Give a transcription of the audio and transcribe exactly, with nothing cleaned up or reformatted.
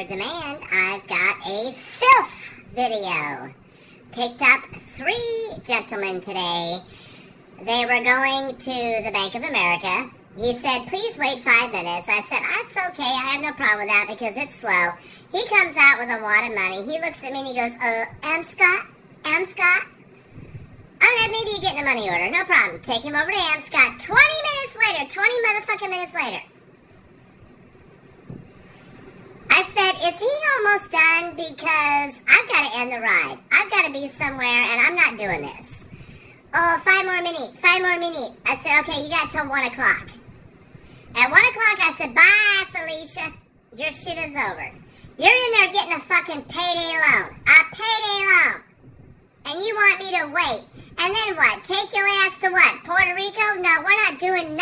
popular demand, I've got a filth video. Picked up three gentlemen today. They were going to the Bank of America. He said, please wait five minutes. I said, that's okay. I have no problem with that because it's slow. He comes out with a wad of money. He looks at me and he goes, uh, Amscot, Amscot. All right, maybe you're getting a money order. No problem. Take him over to Amscot. twenty minutes later, twenty motherfucking minutes later. I said, is he almost done? Because I've got to end the ride. I've got to be somewhere and I'm not doing this. Oh, five more minutes, five more minutes. I said, okay, you got till one o'clock. At one o'clock, I said, bye, Felicia. Your shit is over. You're in there getting a fucking payday loan. A payday loan. And you want me to wait. And then what? Take your ass to what? Puerto Rico? No, we're not doing nothing.